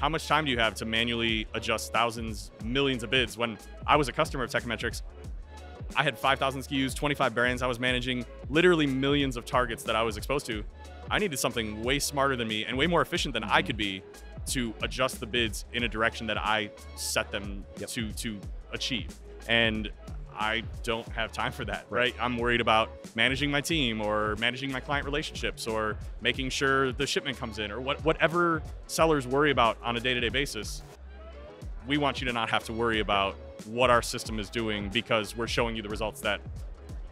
How much time do you have to manually adjust thousands, millions of bids? When I was a customer of Teikametrics, I had 5,000 SKUs, 25 brands. I was managing literally millions of targets that I was exposed to. I needed something way smarter than me and way more efficient than I could be to adjust the bids in a direction that I set them to achieve. And I don't have time for that, right? I'm worried about managing my team or managing my client relationships or making sure the shipment comes in or whatever sellers worry about on a day-to-day basis. We want you to not have to worry about what our system is doing because we're showing you the results that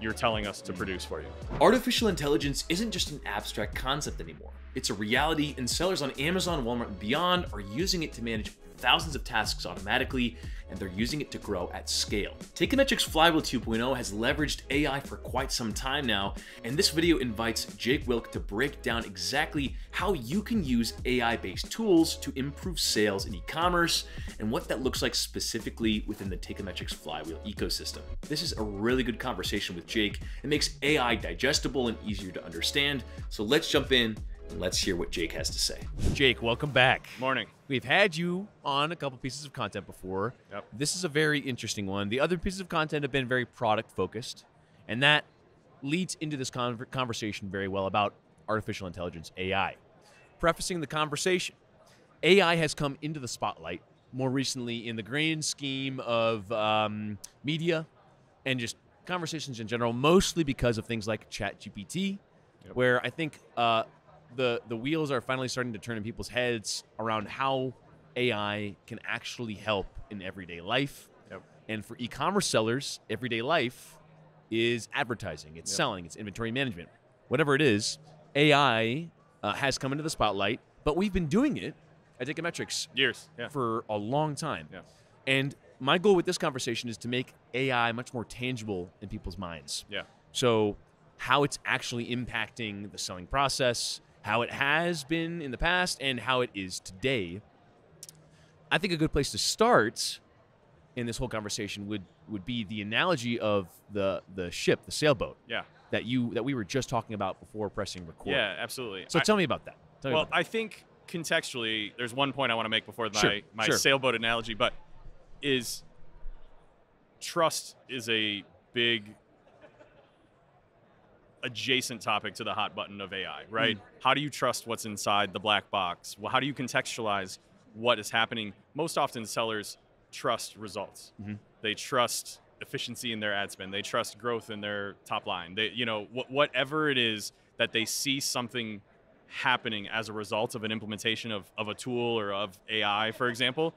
you're telling us to produce for you. Artificial intelligence isn't just an abstract concept anymore. It's a reality, and sellers on Amazon, Walmart, and beyond are using it to manage thousands of tasks automatically, and they're using it to grow at scale. Teikametrics Flywheel 2.0 has leveraged AI for quite some time now, and this video invites Jake Wilk to break down exactly how you can use AI-based tools to improve sales in e-commerce and what that looks like specifically within the Teikametrics Flywheel ecosystem. This is a really good conversation with Jake. It makes AI digestible and easier to understand, so let's jump in. Let's hear what Jake has to say. Jake, welcome back. Morning. We've had you on a couple pieces of content before. Yep. This is a very interesting one. The other pieces of content have been very product focused, and that leads into this conversation very well about artificial intelligence, AI. Prefacing the conversation, AI has come into the spotlight more recently in the grand scheme of media and just conversations in general, mostly because of things like ChatGPT, where I think the wheels are finally starting to turn in people's heads around how AI can actually help in everyday life. Yep. And for e-commerce sellers, everyday life is advertising, it's selling, it's inventory management. Whatever it is, AI has come into the spotlight, but we've been doing it at Teikametrics years for a long time. Yeah. And my goal with this conversation is to make AI much more tangible in people's minds. Yeah. So how it's actually impacting the selling process, how it has been in the past, and how it is today. I think a good place to start in this whole conversation would be the analogy of the ship, the sailboat, that we were just talking about before pressing record. Yeah, absolutely. So tell me about that. Well, I think contextually, there's one point I want to make before my sailboat analogy, but is trust is a big adjacent topic to the hot button of AI, right? How do you trust what's inside the black box? Well, how do you contextualize what is happening? Most often sellers trust results. They trust efficiency in their ad spend. They trust growth in their top line. They, you know, whatever it is that they see something happening as a result of an implementation of a tool or of AI, for example,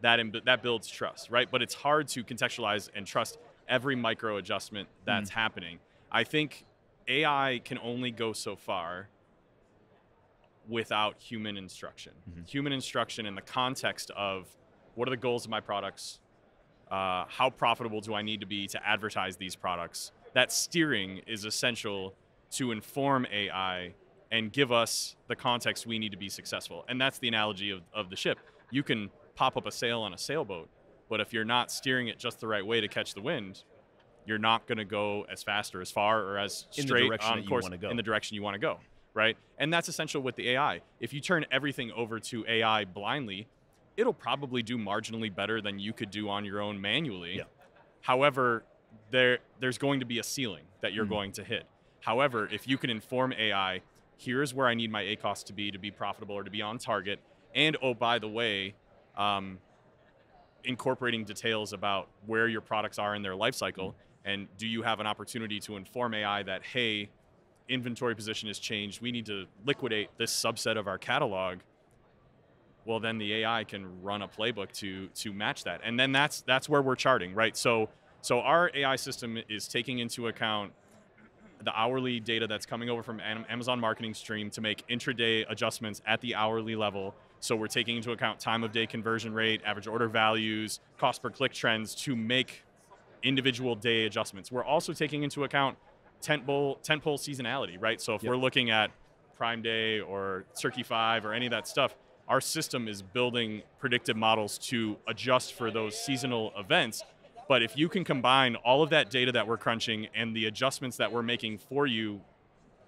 that builds trust, right? But it's hard to contextualize and trust every micro adjustment that's happening. I think AI can only go so far without human instruction. Human instruction in the context of what are the goals of my products? How profitable do I need to be to advertise these products? That steering is essential to inform AI and give us the context we need to be successful. And that's the analogy of the ship. You can pop up a sail on a sailboat, but if you're not steering it just the right way to catch the wind, you're not going to go as fast or as far or as straight on course in the direction you want to go, right? And that's essential with the AI. If you turn everything over to AI blindly, it'll probably do marginally better than you could do on your own manually. Yeah. However, there's going to be a ceiling that you're going to hit. However, if you can inform AI, here's where I need my ACoS to be profitable or to be on target, and oh, by the way, incorporating details about where your products are in their life cycle, and do you have an opportunity to inform AI that, hey, inventory position has changed, we need to liquidate this subset of our catalog? Well, then the AI can run a playbook to match that. And then that's where we're charting, right? So our AI system is taking into account the hourly data that's coming over from Amazon Marketing Stream to make intraday adjustments at the hourly level. So we're taking into account time of day conversion rate, average order values, cost per click trends to make individual day adjustments. We're also taking into account tentpole seasonality, right? So if we're looking at Prime Day or Cirque 5 or any of that stuff, our system is building predictive models to adjust for those seasonal events. But if you can combine all of that data that we're crunching and the adjustments that we're making for you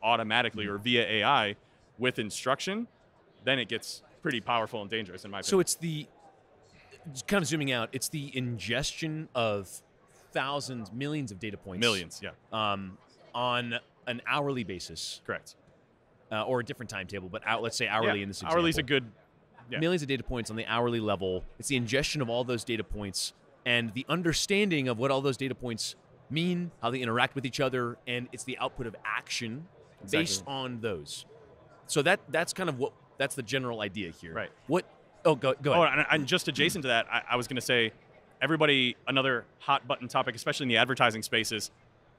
automatically or via AI with instruction, then it gets pretty powerful and dangerous in my opinion. So it's the, kind of zooming out, it's the ingestion of thousands, millions of data points. Millions, yeah. On an hourly basis. Correct. Or a different timetable, but let's say hourly in this example. Hourly is a good... Yeah. Millions of data points on the hourly level. It's the ingestion of all those data points and the understanding of what all those data points mean, how they interact with each other, and it's the output of action based on those. So that's kind of what, that's the general idea here. Right. Go ahead. Oh, and just adjacent to that, I was going to say, everybody, another hot button topic, especially in the advertising space is,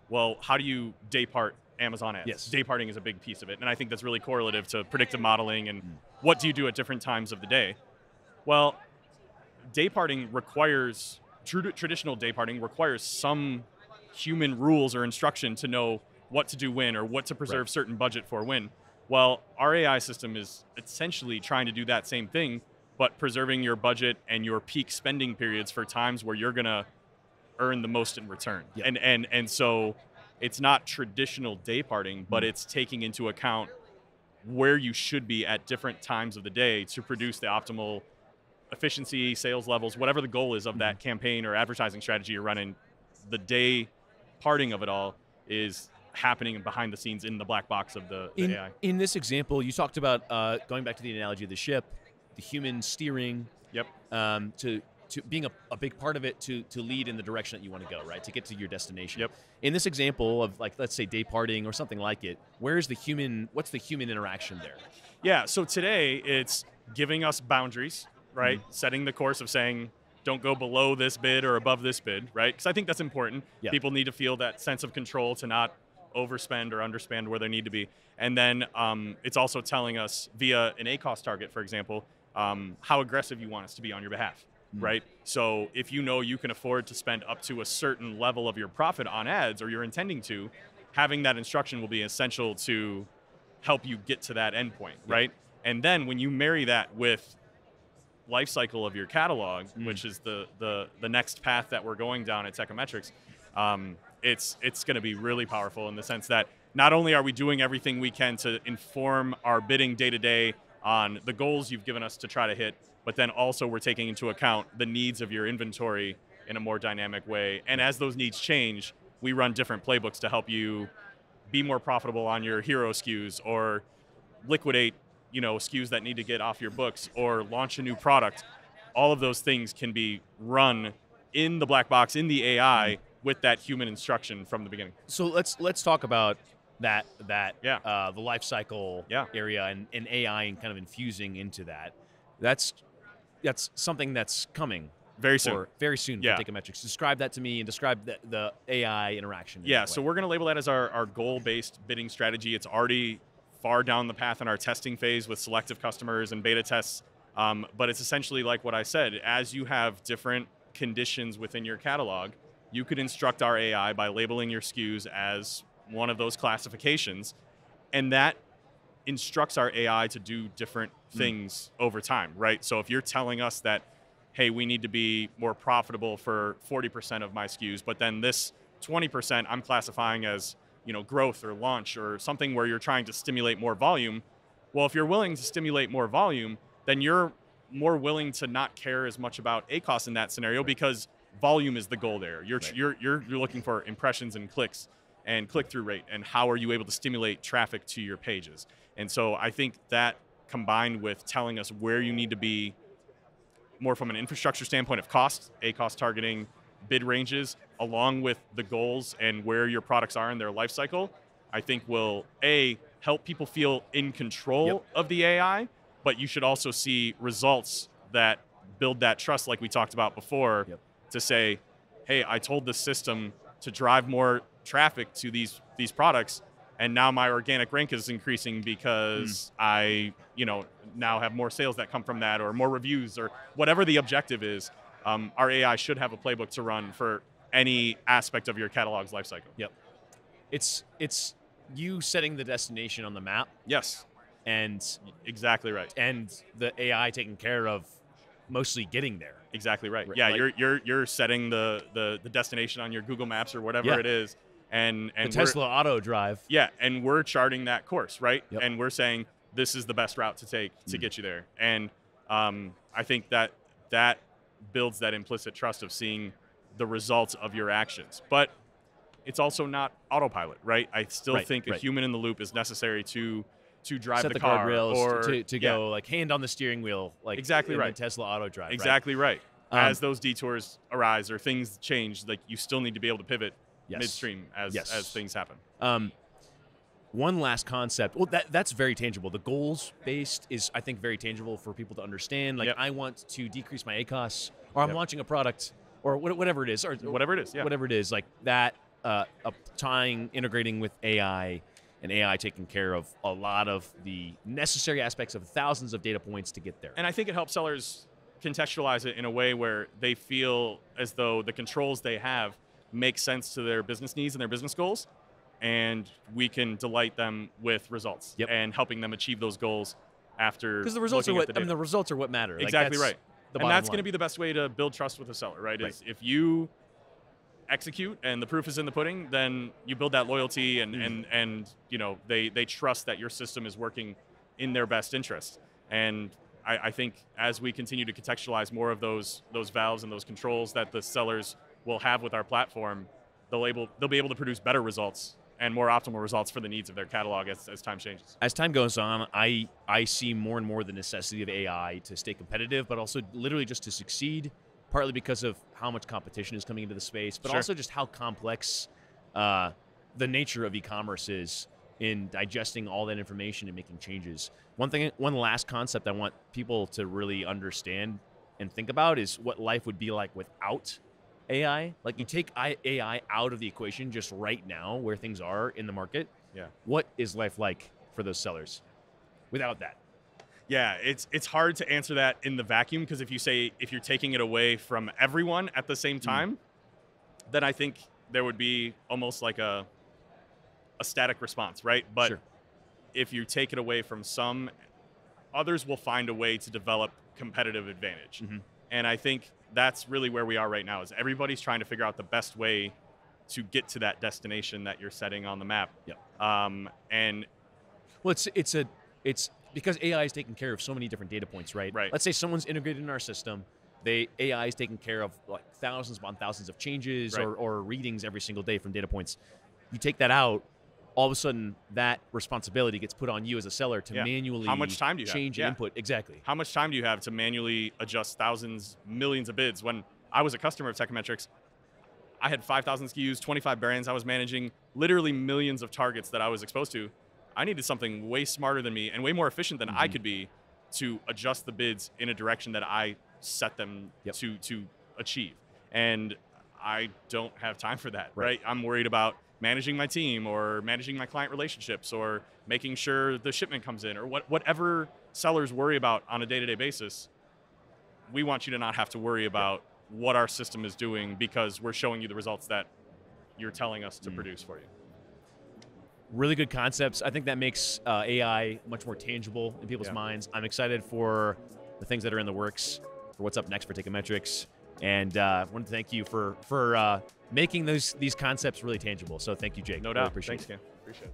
well, how do you day part Amazon ads? Yes. Day parting is a big piece of it. And I think that's really correlative to predictive modeling and what do you do at different times of the day? Well, day parting requires, traditional day parting requires some human rules or instruction to know what to do when or what to preserve certain budget for when. Well, our AI system is essentially trying to do that same thing, but preserving your budget and your peak spending periods for times where you're going to earn the most in return. Yep. And so it's not traditional day parting, but it's taking into account where you should be at different times of the day to produce the optimal efficiency, sales levels, whatever the goal is of that campaign or advertising strategy you're running. The day parting of it all is happening behind the scenes in the black box of the AI. In this example, you talked about, going back to the analogy of the ship, the human steering, to being a big part of it to lead in the direction that you want to go, right? To get to your destination. Yep. In this example of, like, let's say day parting or something like it, where's the human, what's the human interaction there? Yeah, so today it's giving us boundaries, right? Setting the course of saying, don't go below this bid or above this bid, right? Because I think that's important. Yeah. People need to feel that sense of control to not overspend or underspend where they need to be. And then it's also telling us via an ACoS target, for example, how aggressive you want us to be on your behalf. Right? So if you know you can afford to spend up to a certain level of your profit on ads, or you're intending to, having that instruction will be essential to help you get to that endpoint, right? And then when you marry that with life cycle of your catalog, which is the next path that we're going down at Teikametrics, it's going to be really powerful in the sense that not only are we doing everything we can to inform our bidding day to day on the goals you've given us to try to hit, but then also we're taking into account the needs of your inventory in a more dynamic way. And as those needs change, we run different playbooks to help you be more profitable on your hero SKUs, or liquidate, you know, SKUs that need to get off your books, or launch a new product. All of those things can be run in the black box, in the AI, with that human instruction from the beginning. So let's talk about that the life cycle area and AI and kind of infusing into that. That's something that's coming very soon. Very soon. Yeah. For Teikametrics. Describe that to me and describe the AI interaction. Yeah. So we're going to label that as our goal-based bidding strategy. It's already far down the path in our testing phase with selective customers and beta tests. But it's essentially like what I said. As you have different conditions within your catalog, you could instruct our AI by labeling your SKUs as one of those classifications, and that instructs our AI to do different things over time, right? So if you're telling us that, hey, we need to be more profitable for 40% of my SKUs, but then this 20% I'm classifying as, you know, growth or launch or something where you're trying to stimulate more volume. Well, if you're willing to stimulate more volume, then you're more willing to not care as much about ACoS in that scenario, because volume is the goal there. You're looking for impressions and clicks and click-through rate, and how are you able to stimulate traffic to your pages. And so I think that, combined with telling us where you need to be more from an infrastructure standpoint of cost, ACoS targeting, bid ranges, along with the goals and where your products are in their life cycle, I think will, A, help people feel in control of the AI, but you should also see results that build that trust, like we talked about before, to say, hey, I told the system to drive more traffic to these products, and now my organic rank is increasing because I, you know, now have more sales that come from that, or more reviews, or whatever the objective is. Our AI should have a playbook to run for any aspect of your catalog's lifecycle. Yep. It's you setting the destination on the map. Yes. And exactly right. And the AI taking care of mostly getting there. Exactly right. Yeah, like, you're setting the destination on your Google Maps or whatever it is. And the Tesla auto drive. Yeah, and we're charting that course, right? Yep. And we're saying, this is the best route to take to get you there. And I think that that builds that implicit trust of seeing the results of your actions. But it's also not autopilot, right? I still think a human in the loop is necessary to drive the car, or to go like hand on the steering wheel, like in the Tesla auto drive. Exactly right. As those detours arise or things change, like you still need to be able to pivot midstream as things happen. One last concept. Well, that's very tangible. The goals based is, I think, very tangible for people to understand. Like, I want to decrease my ACoS, or I'm launching a product, or whatever it is, or whatever it is. Yeah. Whatever it is, like that. Integrating with AI, and AI taking care of a lot of the necessary aspects of thousands of data points to get there. And I think it helps sellers contextualize it in a way where they feel as though the controls they have make sense to their business needs and their business goals, and we can delight them with results and helping them achieve those goals after. Because the results are what I mean. The results are what matter. Exactly like, and that's going to be the best way to build trust with a seller, right? Is if you execute and the proof is in the pudding, then you build that loyalty, and and you know they trust that your system is working in their best interest. And I think as we continue to contextualize more of those valves and those controls that the sellers will have with our platform, they'll be able to produce better results and more optimal results for the needs of their catalog as time changes. As time goes on, I see more and more the necessity of AI to stay competitive, but also literally just to succeed. Partly because of how much competition is coming into the space, but also just how complex the nature of e-commerce is in digesting all that information and making changes. One last concept I want people to really understand and think about is what life would be like without AI. Like, you take AI out of the equation just right now, where things are in the market. Yeah. What is life like for those sellers without that? Yeah, it's hard to answer that in the vacuum, because if you're taking it away from everyone at the same time, then I think there would be almost like a static response, right? But if you take it away from some, others will find a way to develop competitive advantage. And I think that's really where we are right now, is everybody's trying to figure out the best way to get to that destination that you're setting on the map. And well, it's because AI is taking care of so many different data points, right? Let's say someone's integrated in our system. AI is taking care of like thousands upon thousands of changes or readings every single day from data points. You take that out, all of a sudden that responsibility gets put on you as a seller to manually change and input. Exactly. How much time do you have to manually adjust thousands, millions of bids? When I was a customer of Teikametrics, I had 5,000 SKUs, 25 brands I was managing, literally millions of targets that I was exposed to. I needed something way smarter than me and way more efficient than I could be to adjust the bids in a direction that I set them to achieve. And I don't have time for that, right? I'm worried about managing my team or managing my client relationships or making sure the shipment comes in or whatever sellers worry about on a day-to-day basis. We want you to not have to worry about what our system is doing, because we're showing you the results that you're telling us to produce for you. Really good concepts. I think that makes AI much more tangible in people's minds. I'm excited for the things that are in the works, for what's up next for Teikametrics. And I want to thank you for making these concepts really tangible. So thank you, Jake. No doubt. Really appreciate it. Thanks, Cam. Appreciate it.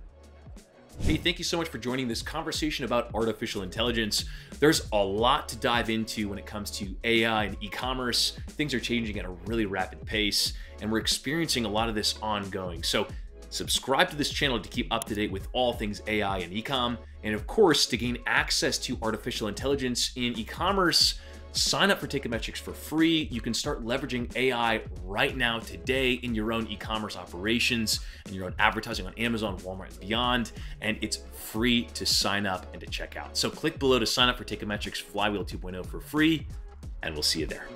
Hey, thank you so much for joining this conversation about artificial intelligence. There's a lot to dive into when it comes to AI and e-commerce. Things are changing at a really rapid pace, and we're experiencing a lot of this ongoing. So subscribe to this channel to keep up to date with all things AI and e-com. And of course, to gain access to artificial intelligence in e-commerce, sign up for Teikametrics for free. You can start leveraging AI right now, today, in your own e-commerce operations and your own advertising on Amazon, Walmart, and beyond. And it's free to sign up and to check out. So click below to sign up for Teikametrics Flywheel 2.0 for free, and we'll see you there.